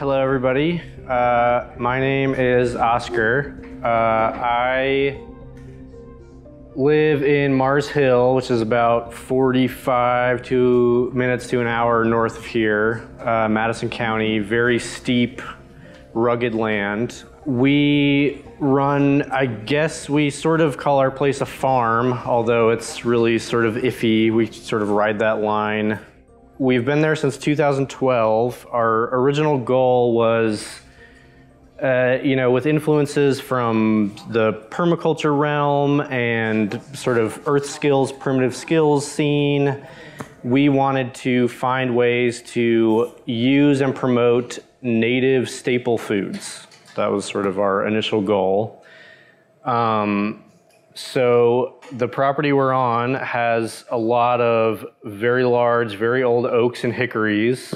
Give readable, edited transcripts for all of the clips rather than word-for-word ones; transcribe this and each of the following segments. Hello everybody, my name is Oscar. I live in Mars Hill, which is about 45 minutes to an hour north of here, Madison County, very steep, rugged land. We run, I guess we sort of call our place a farm, although it's really sort of iffy. We sort of ride that line. We've been there since 2012. Our original goal was, you know, with influences from the permaculture realm and sort of earth skills, primitive skills scene, we wanted to find ways to use and promote native staple foods. That was sort of our initial goal. So the property we're on has a lot of very large, very old oaks and hickories.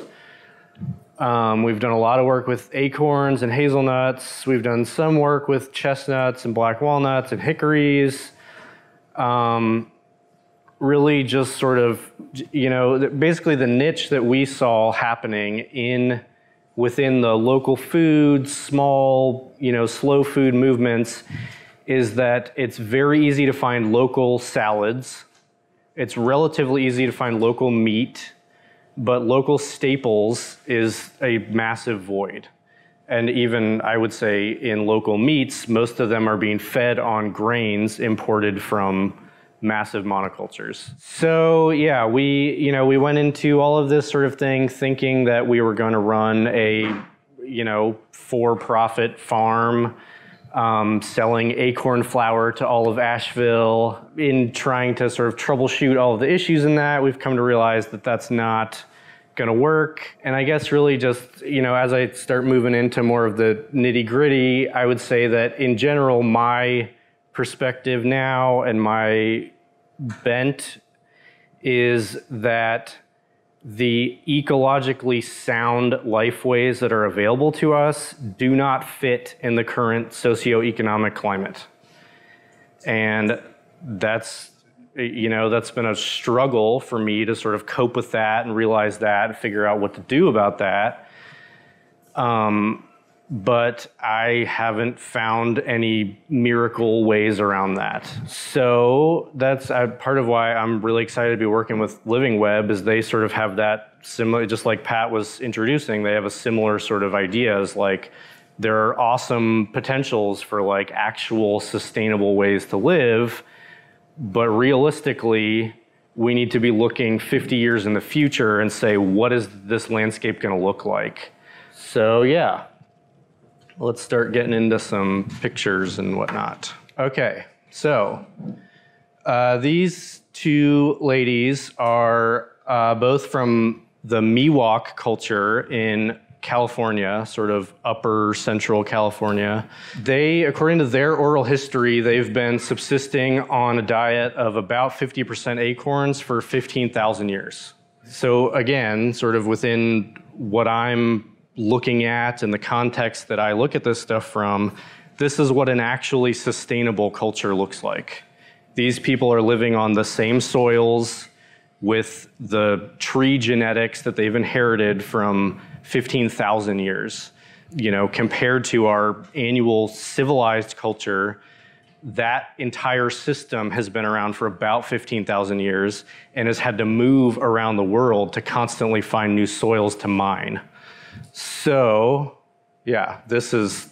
We've done a lot of work with acorns and hazelnuts. We've done some work with chestnuts and black walnuts and hickories. Really just sort of, you know, basically the niche that we saw happening within the local food, small, you know, slow food movements is that it's very easy to find local salads. It's relatively easy to find local meat, but local staples is a massive void. And even, I would say, in local meats, most of them are being fed on grains imported from massive monocultures. So yeah, we went into all of this sort of thing thinking that we were gonna run a, you know, for-profit farm, selling acorn flour to all of Asheville. In trying to sort of troubleshoot all of the issues in that, we've come to realize that that's not gonna work. And I guess really just, you know, as I start moving into more of the nitty gritty, I would say that in general, my perspective now and my bent is that the ecologically sound lifeways that are available to us do not fit in the current socioeconomic climate. And that's, you know, that's been a struggle for me to sort of cope with that and realize that and figure out what to do about that. But I haven't found any miracle ways around that. So that's part of why I'm really excited to be working with LivingWeb, is they sort of have that similar, just like Pat was introducing, they have a similar sort of ideas, like there are awesome potentials for like actual sustainable ways to live, but realistically, we need to be looking 50 years in the future and say, what is this landscape gonna look like? So yeah. Let's start getting into some pictures and whatnot. Okay, so these two ladies are both from the Miwok culture in California, sort of upper central California. They, according to their oral history, they've been subsisting on a diet of about 50% acorns for 15,000 years. So again, sort of within what I'm looking at and the context that I look at this stuff from, this is what an actually sustainable culture looks like. These people are living on the same soils with the tree genetics that they've inherited from 15,000 years. You know, compared to our annual civilized culture, that entire system has been around for about 15,000 years and has had to move around the world to constantly find new soils to mine. So, yeah, this is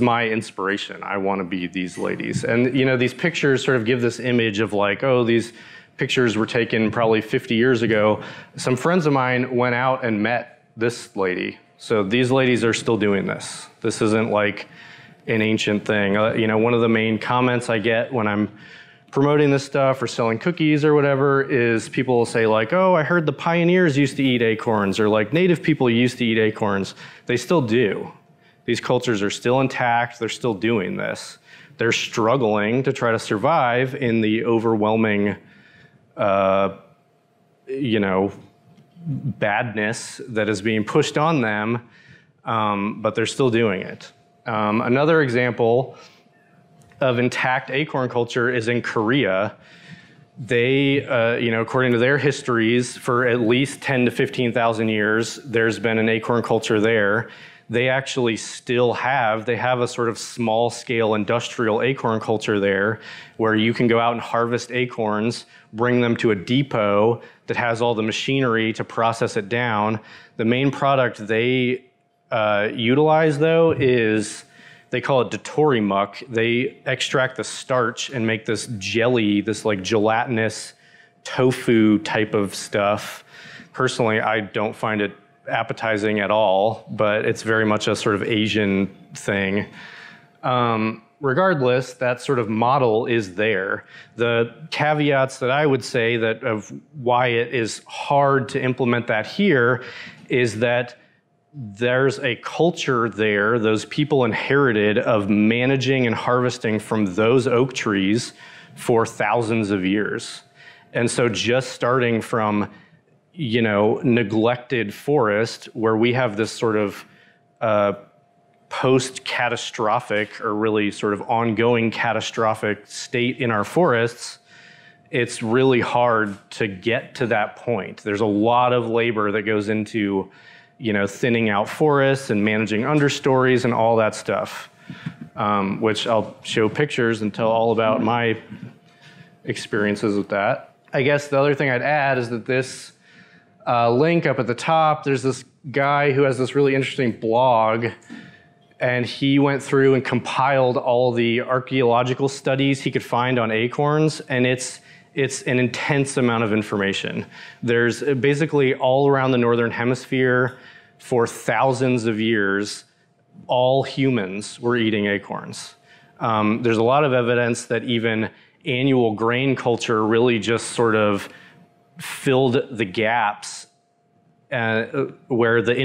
my inspiration. I want to be these ladies. And, you know, these pictures sort of give this image of like, oh, these pictures were taken probably 50 years ago. Some friends of mine went out and met this lady. So these ladies are still doing this. This isn't like an ancient thing. You know, one of the main comments I get when I'm promoting this stuff or selling cookies or whatever is people will say like, oh, I heard the pioneers used to eat acorns, or like native people used to eat acorns. They still do. These cultures are still intact. They're still doing this. They're struggling to try to survive in the overwhelming, you know, badness that is being pushed on them, but they're still doing it. Another example of intact acorn culture is in Korea. They, according to their histories, for at least 10 to 15,000 years, there's been an acorn culture there. They actually still have, they have a sort of small scale industrial acorn culture there where you can go out and harvest acorns, bring them to a depot that has all the machinery to process it down. The main product they utilize though is, they call it dotorimuk. They extract the starch and make this jelly, this like gelatinous tofu type of stuff. Personally, I don't find it appetizing at all, but it's very much a sort of Asian thing. Regardless, that sort of model is there. The caveats that I would say that of why it is hard to implement that here is that there's a culture there, those people inherited, of managing and harvesting from those oak trees for thousands of years. And so just starting from, you know, neglected forest where we have this sort of post-catastrophic or really sort of ongoing catastrophic state in our forests, it's really hard to get to that point. There's a lot of labor that goes into, you know, thinning out forests and managing understories and all that stuff, which I'll show pictures and tell all about my experiences with that. I guess the other thing I'd add is that this link up at the top, there's this guy who has this really interesting blog, and he went through and compiled all the archaeological studies he could find on acorns, and it's an intense amount of information. There's basically all around the Northern Hemisphere for thousands of years, all humans were eating acorns. There's a lot of evidence that even annual grain culture really just sort of filled the gaps where the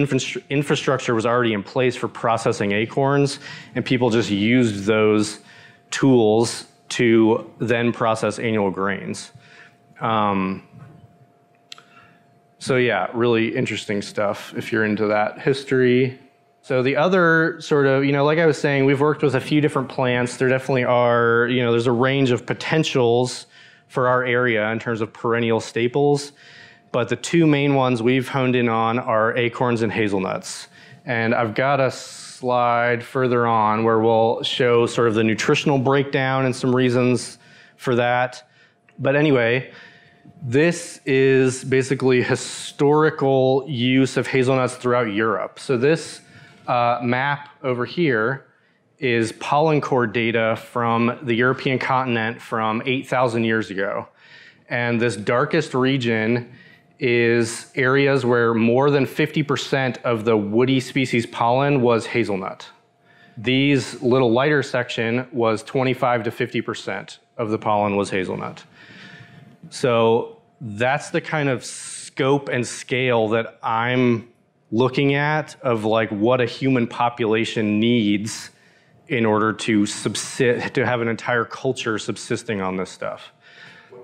infrastructure was already in place for processing acorns, and people just used those tools to then process annual grains. So yeah, really interesting stuff if you're into that history. So the other sort of, you know, like I was saying, we've worked with a few different plants. There definitely are, you know, there's a range of potentials for our area in terms of perennial staples, but the two main ones we've honed in on are acorns and hazelnuts. And I've got a slide further on where we'll show sort of the nutritional breakdown and some reasons for that. But anyway, this is basically historical use of hazelnuts throughout Europe. So this map over here is pollen core data from the European continent from 8,000 years ago. And this darkest region is areas where more than 50% of the woody species pollen was hazelnut. These little lighter section was 25 to 50% of the pollen was hazelnut. So that's the kind of scope and scale that I'm looking at of like what a human population needs in order to subsist, to have an entire culture subsisting on this stuff.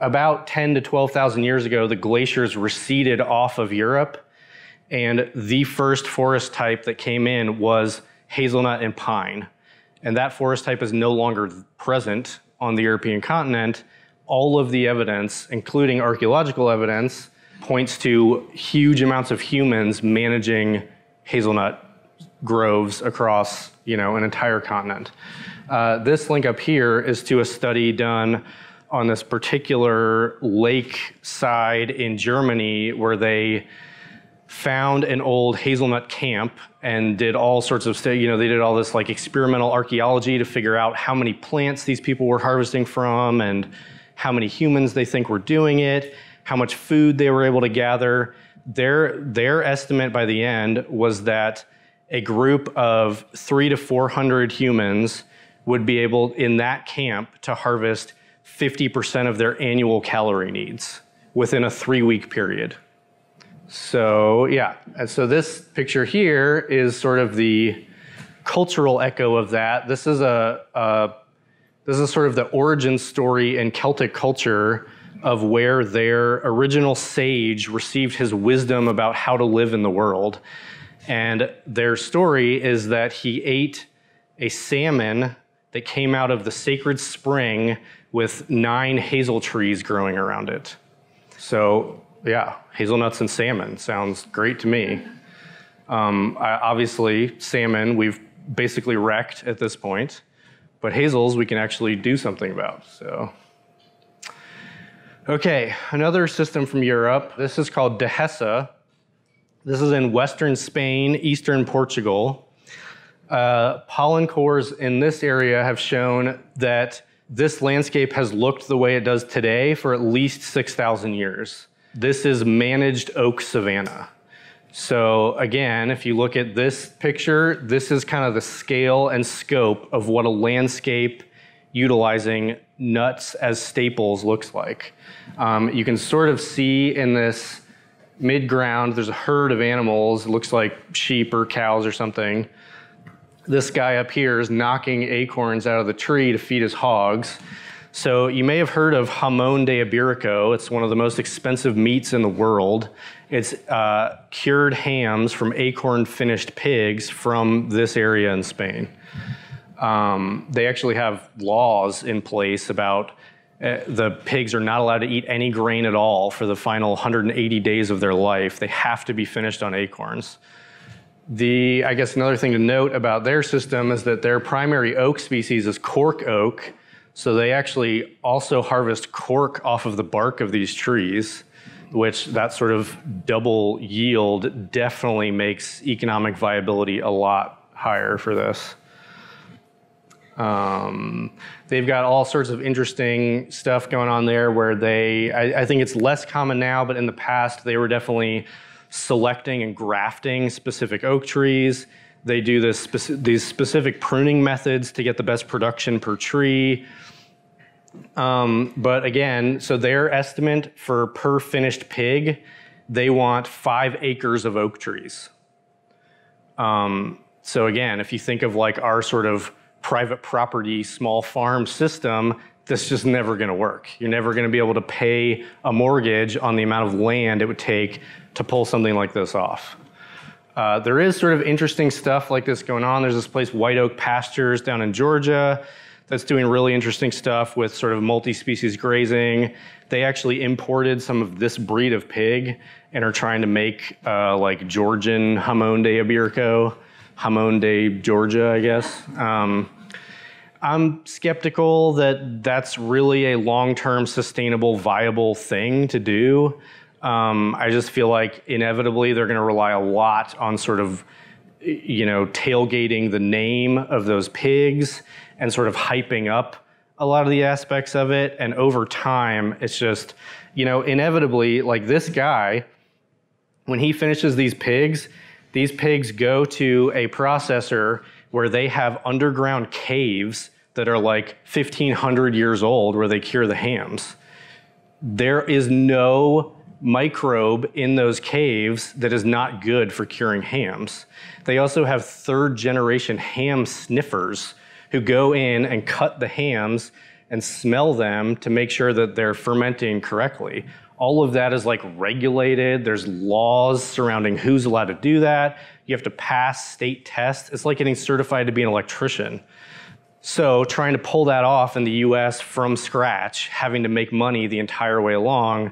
About 10 to 12,000 years ago, the glaciers receded off of Europe, and the first forest type that came in was hazelnut and pine. And that forest type is no longer present on the European continent. All of the evidence, including archaeological evidence, points to huge amounts of humans managing hazelnut groves across, you know, an entire continent. This link up here is to a study done on this particular lake side in Germany where they found an old hazelnut camp and did all sorts of stuff. You know, they did all this like experimental archaeology to figure out how many plants these people were harvesting from and how many humans they think were doing it, how much food they were able to gather. Their estimate by the end was that a group of 300 to 400 humans would be able in that camp to harvest 50% of their annual calorie needs within a 3-week period. So yeah, and so this picture here is sort of the cultural echo of that. This is this is sort of the origin story in Celtic culture of where their original sage received his wisdom about how to live in the world. And their story is that he ate a salmon that came out of the sacred spring with 9 hazel trees growing around it. So yeah, hazelnuts and salmon sounds great to me. Obviously, salmon we've basically wrecked at this point, but hazels we can actually do something about. So, okay, another system from Europe. This is called Dehesa. This is in western Spain, eastern Portugal. Pollen cores in this area have shown that this landscape has looked the way it does today for at least 6,000 years. This is managed oak savanna. So again, if you look at this picture, this is kind of the scale and scope of what a landscape utilizing nuts as staples looks like. You can sort of see in this mid-ground, there's a herd of animals, it looks like sheep or cows or something. This guy up here is knocking acorns out of the tree to feed his hogs. So you may have heard of jamón de ibérico. It's one of the most expensive meats in the world. It's cured hams from acorn-finished pigs from this area in Spain. They actually have laws in place about the pigs are not allowed to eat any grain at all for the final 180 days of their life. They have to be finished on acorns. I guess another thing to note about their system is that their primary oak species is cork oak. So they actually also harvest cork off of the bark of these trees, which that sort of double yield definitely makes economic viability a lot higher for this. They've got all sorts of interesting stuff going on there where they, I think it's less common now, but in the past they were definitely selecting and grafting specific oak trees. They do this these specific pruning methods to get the best production per tree. But again, so their estimate for per finished pig, they want 5 acres of oak trees. So again, if you think of like our sort of private property, small farm system, that's just never gonna work. You're never gonna be able to pay a mortgage on the amount of land it would take to pull something like this off. There is sort of interesting stuff like this going on. There's this place, White Oak Pastures down in Georgia, that's doing really interesting stuff with sort of multi-species grazing. They actually imported some of this breed of pig and are trying to make like Georgian jamón de ibérico. Jamón de Georgia, I guess. I'm skeptical that that's really a long-term sustainable, viable thing to do. I just feel like inevitably they're gonna rely a lot on sort of, you know, tailgating the name of those pigs and sort of hyping up a lot of the aspects of it. And over time, it's just, you know, inevitably, like this guy, when he finishes these pigs go to a processor where they have underground caves that are like 1,500 years old where they cure the hams. There is no microbe in those caves that is not good for curing hams. They also have 3rd-generation ham sniffers who go in and cut the hams and smell them to make sure that they're fermenting correctly. All of that is like regulated. There's laws surrounding who's allowed to do that. You have to pass state tests. It's like getting certified to be an electrician. So trying to pull that off in the US from scratch, having to make money the entire way along,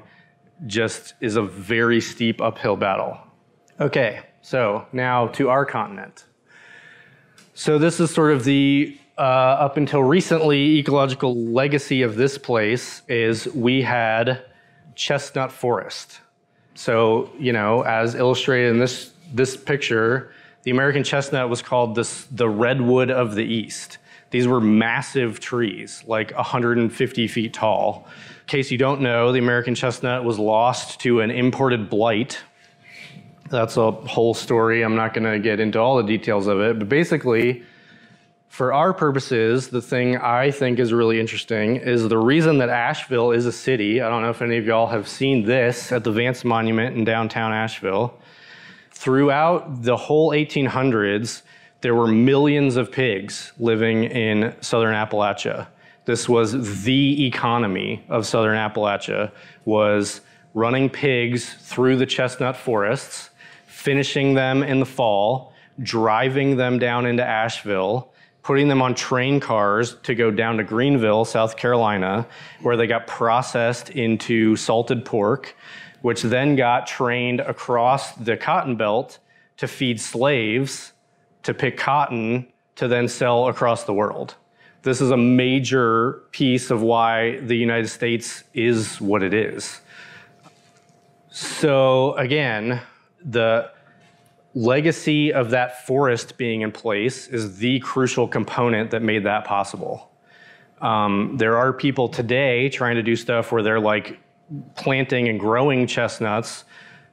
just is a very steep uphill battle. Okay, so now to our continent. So this is sort of the up until recently ecological legacy of this place is we had chestnut forest. So, you know, as illustrated in this picture, the American chestnut was called the redwood of the East. These were massive trees, like 150 feet tall. In case you don't know, the American chestnut was lost to an imported blight. That's a whole story. I'm not gonna get into all the details of it, but basically, for our purposes, the thing I think is really interesting is the reason that Asheville is a city. I don't know if any of y'all have seen this at the Vance Monument in downtown Asheville. Throughout the whole 1800s, there were millions of pigs living in Southern Appalachia. This was the economy of Southern Appalachia, was running pigs through the chestnut forests, finishing them in the fall, driving them down into Asheville, putting them on train cars to go down to Greenville, South Carolina, where they got processed into salted pork, which then got trained across the cotton belt to feed slaves to pick cotton to then sell across the world. This is a major piece of why the United States is what it is. So again, the legacy of that forest being in place is the crucial component that made that possible. There are people today trying to do stuff where they're like planting and growing chestnuts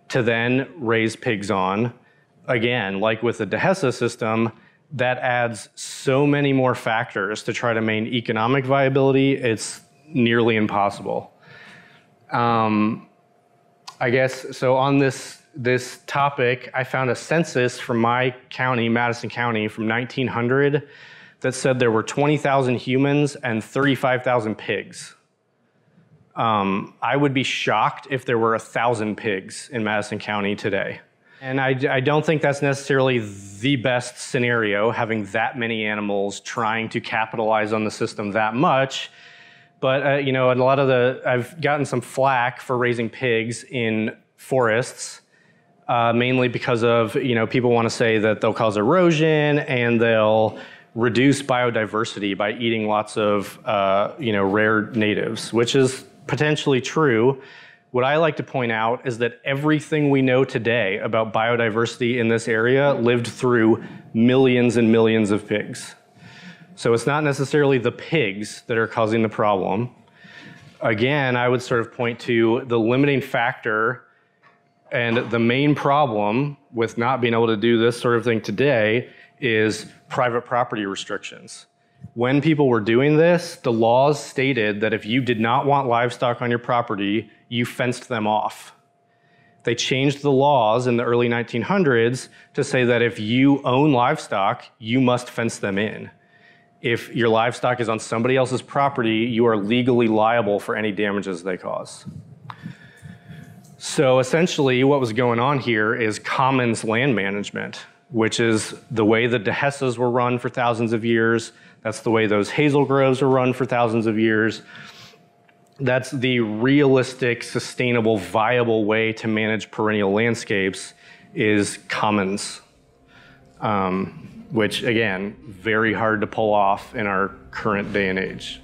to then raise pigs on. Again, like with the Dehesa system, that adds so many more factors to try to maintain economic viability. It's nearly impossible. I guess, so on this topic, I found a census from my county, Madison County, from 1900 that said there were 20,000 humans and 35,000 pigs. I would be shocked if there were 1,000 pigs in Madison County today. And I don't think that's necessarily the best scenario, having that many animals trying to capitalize on the system that much. But you know, and a lot of I've gotten some flack for raising pigs in forests. Mainly because of, you know, people want to say that they'll cause erosion and they'll reduce biodiversity by eating lots of, you know, rare natives, which is potentially true. What I like to point out is that everything we know today about biodiversity in this area lived through millions and millions of pigs. So it's not necessarily the pigs that are causing the problem. Again, I would sort of point to the limiting factor. And the main problem with not being able to do this sort of thing today is private property restrictions. When people were doing this, the laws stated that if you did not want livestock on your property, you fenced them off. They changed the laws in the early 1900s to say that if you own livestock, you must fence them in. If your livestock is on somebody else's property, you are legally liable for any damages they cause. So essentially what was going on here is commons land management, which is the way the Dehesas were run for thousands of years. That's the way those hazel groves were run for thousands of years. That's the realistic, sustainable, viable way to manage perennial landscapes is commons, which again, very hard to pull off in our current day and age.